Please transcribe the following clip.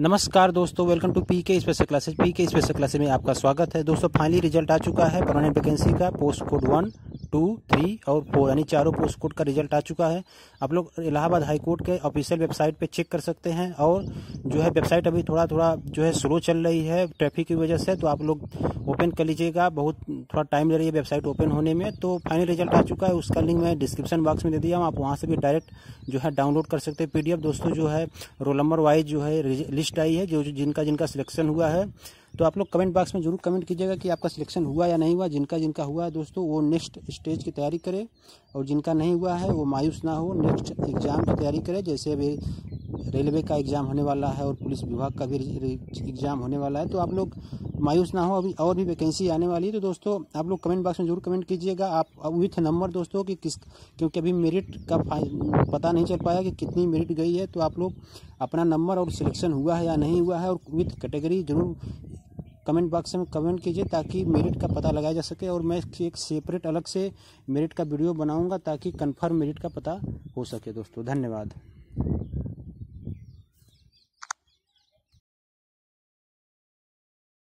नमस्कार दोस्तों, welcome to PK special classes. PK special classes में आपका स्वागत है। दोस्तों फाइनली रिजल्ट आ चुका है परमानेंट वैकेंसी का। पोस्ट कोड 1, 2, 3 और 4 यानी चारों पोस्ट कोड का रिजल्ट आ चुका है। आप लोग इलाहाबाद हाई कोर्ट के ऑफिशियल वेबसाइट पे चेक कर सकते हैं। और जो है वेबसाइट अभी थोड़ा जो है स्लो चल रही है ट्रैफिक की वजह से, तो आप लोग ओपन कर लीजिएगा। बहुत थोड़ा टाइम ले रही है वेबसाइट ओपन होने में। तो फाइनल रिजल्ट आ चुका है, उसका लिंक मैं डिस्क्रिप्शन बॉक्स में दे दिया हूँ। आप वहाँ से भी डायरेक्ट जो है डाउनलोड कर सकते हैं पीडीएफ। दोस्तों जो है रोल नंबर वाइज जो है लिस्ट आई है जो जिनका सिलेक्शन हुआ है। तो आप लोग कमेंट बॉक्स में जरूर कमेंट कीजिएगा कि आपका सिलेक्शन हुआ या नहीं हुआ। जिनका हुआ है दोस्तों वो नेक्स्ट स्टेज की तैयारी करे, और जिनका नहीं हुआ है वो मायूस ना हो, नेक्स्ट एग्ज़ाम की तैयारी करे। जैसे अभी रेलवे का एग्ज़ाम होने वाला है और पुलिस विभाग का भी एग्ज़ाम होने वाला है, तो आप लोग मायूस ना हो। अभी और भी वैकेंसी आने वाली है। तो दोस्तों आप लोग कमेंट बॉक्स में जरूर कमेंट कीजिएगा आप विथ नंबर दोस्तों कि किस, क्योंकि अभी मेरिट का पता नहीं चल पाया कि कितनी मेरिट गई है। तो आप लोग अपना नंबर और सिलेक्शन हुआ है या नहीं हुआ है और विथ कैटेगरी जरूर कमेंट बॉक्स में कमेंट कीजिए, ताकि मेरिट का पता लगाया जा सके। और मैं एक सेपरेट अलग से मेरिट का वीडियो बनाऊंगा ताकि कंफर्म मेरिट का पता हो सके। दोस्तों धन्यवाद।